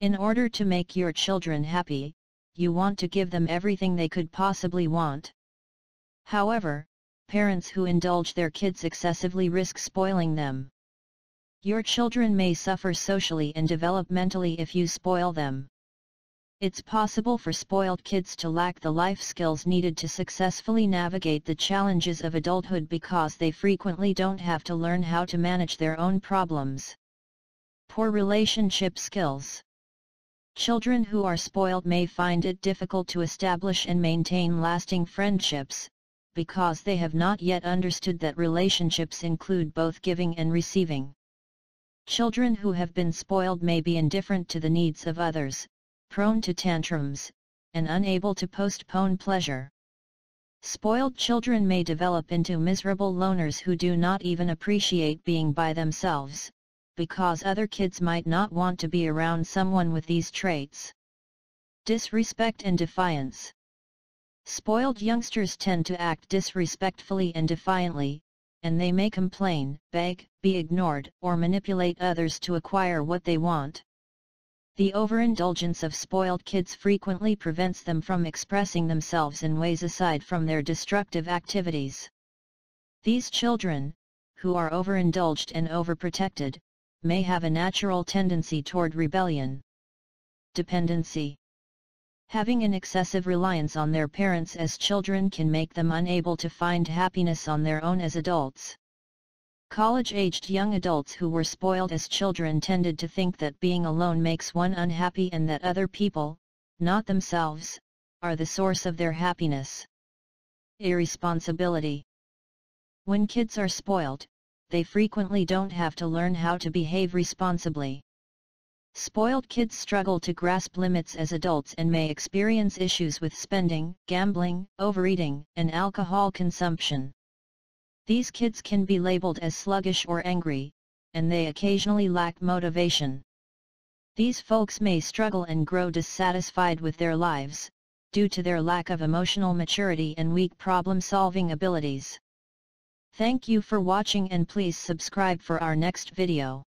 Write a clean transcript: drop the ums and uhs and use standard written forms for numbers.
In order to make your children happy, you want to give them everything they could possibly want. However, parents who indulge their kids excessively risk spoiling them. Your children may suffer socially and developmentally if you spoil them. It's possible for spoiled kids to lack the life skills needed to successfully navigate the challenges of adulthood because they frequently don't have to learn how to manage their own problems. Poor relationship skills. Children who are spoiled may find it difficult to establish and maintain lasting friendships, because they have not yet understood that relationships include both giving and receiving. Children who have been spoiled may be indifferent to the needs of others, prone to tantrums, and unable to postpone pleasure. Spoiled children may develop into miserable loners who do not even appreciate being by themselves, because other kids might not want to be around someone with these traits. Disrespect and defiance. Spoiled youngsters tend to act disrespectfully and defiantly, and they may complain, beg, be ignored, or manipulate others to acquire what they want. The overindulgence of spoiled kids frequently prevents them from expressing themselves in ways aside from their destructive activities. These children, who are overindulged and overprotected, may have a natural tendency toward rebellion. Dependency. Having an excessive reliance on their parents as children can make them unable to find happiness on their own as adults. College-aged young adults who were spoiled as children tended to think that being alone makes one unhappy and that other people, not themselves, are the source of their happiness. Irresponsibility. When kids are spoiled, they frequently don't have to learn how to behave responsibly. Spoiled kids struggle to grasp limits as adults and may experience issues with spending, gambling, overeating, and alcohol consumption. These kids can be labeled as sluggish or angry, and they occasionally lack motivation. These folks may struggle and grow dissatisfied with their lives, due to their lack of emotional maturity and weak problem-solving abilities. Thank you for watching, and please subscribe for our next video.